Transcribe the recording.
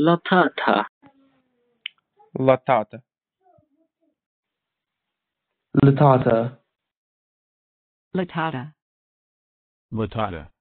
Latata. Latata. Latata. Latata. Latata.